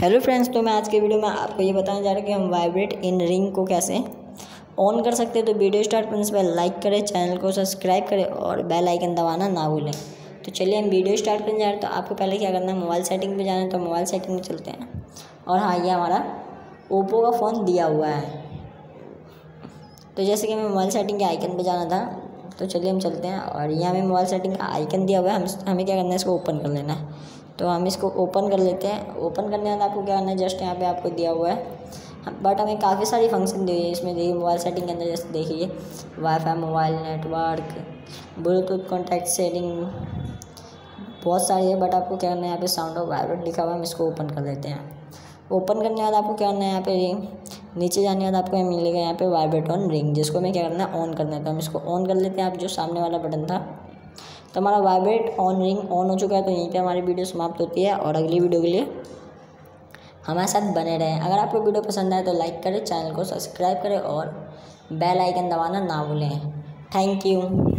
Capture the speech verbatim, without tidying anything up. Hello friends, तो मैं आज के वीडियो में आपको ये बताने जा रहा हूँ कि हम वाइब्रेट इन रिंग को कैसे ऑन कर सकते हैं। तो वीडियो स्टार्ट करने से पहले लाइक करें, चैनल को सब्सक्राइब करें और बेल आइकन दबाना ना भूलें। तो चलिए हम वीडियो स्टार्ट करने जा रहे हैं। तो आपको पहले क्या करना है, मोबाइल सेटिंग पे जाना है। तो मोबाइल सेटिंग में चलते हैं। और हाँ, ये हमारा ओप्पो का फ़ोन दिया हुआ है। तो जैसे कि हमें मोबाइल सेटिंग के आइकन पर जाना था, तो चलिए हम चलते हैं। और यहाँ हमें मोबाइल सेटिंग का आइकन दिया हुआ है, हम हमें क्या करना है, इसको ओपन कर लेना है। तो हम इसको ओपन कर लेते हैं। ओपन करने वाला आपको क्या करना है, जस्ट यहाँ पे आपको दिया हुआ है, बट हमें काफ़ी सारी फंक्शन दी हुई है इसमें। देखिए मोबाइल सेटिंग के अंदर, जैसे देखिए wifi, mobile network, Bluetooth, contact setting, बहुत सारी है। बट आपको क्या करना है, यहाँ पे साउंड ऑफ वाइब्रेट लिखा हुआ है, हम इसको ओपन कर लेते हैं। ओपन करने वाला आपको क्या करना है, यहाँ पे नीचे जाने वाला आपको मिलेगा यहाँ पे वाइब्रेट ऑन रिंग, जिसको हमें क्या करना है, ऑन करना है। तो हम इसको ऑन कर लेते हैं। आप जो सामने वाला बटन था, तो हमारा वाइब्रेट ऑन रिंग ऑन हो चुका है। तो यहीं पे हमारी वीडियो समाप्त होती है। और अगली वीडियो के लिए हमारे साथ बने रहें। अगर आपको वीडियो पसंद आए तो लाइक करें, चैनल को सब्सक्राइब करें और बेल आइकन दबाना ना भूलें। Thank you.